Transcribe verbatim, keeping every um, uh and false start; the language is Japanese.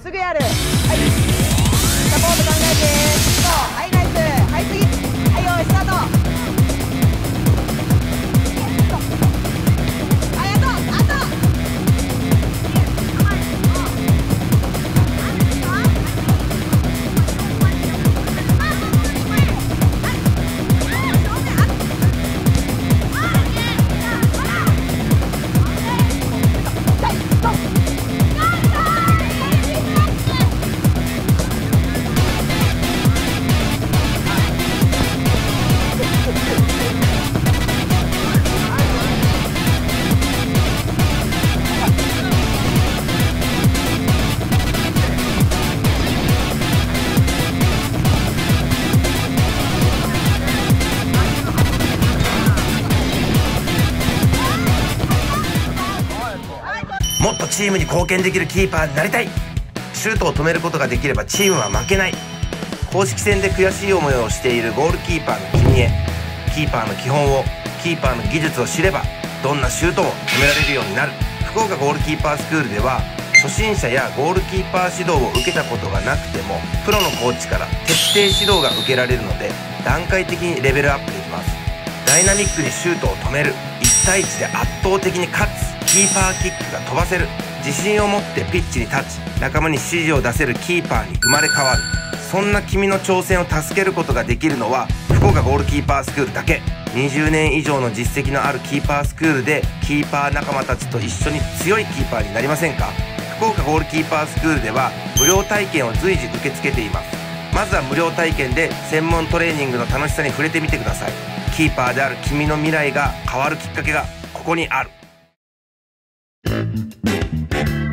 すぐやる。はい、サポート考えてー。はい、ナイス。はい、次。はい、よーい、スタート。はい、あと、あと。もっとチームに貢献できるキーパーになりたい。シュートを止めることができればチームは負けない。公式戦で悔しい思いをしているゴールキーパーの君へ、キーパーの基本を、キーパーの技術を知ればどんなシュートも止められるようになる。福岡ゴールキーパースクールでは初心者やゴールキーパー指導を受けたことがなくてもプロのコーチから徹底指導が受けられるので段階的にレベルアップできます。ダイナミックにシュートを止める、いち対いちで圧倒的に勝つ、キーパーキックが飛ばせる、自信を持ってピッチに立ち仲間に指示を出せるキーパーに生まれ変わる。そんな君の挑戦を助けることができるのは福岡ゴールキーパースクールだけ。にじゅうねん以上の実績のあるキーパースクールでキーパー仲間たちと一緒に強いキーパーになりませんか？福岡ゴールキーパースクールでは無料体験を随時受け付けています。まずは無料体験で専門トレーニングの楽しさに触れてみてください。キーパーである君の未来が変わるきっかけがここにある。Thank you.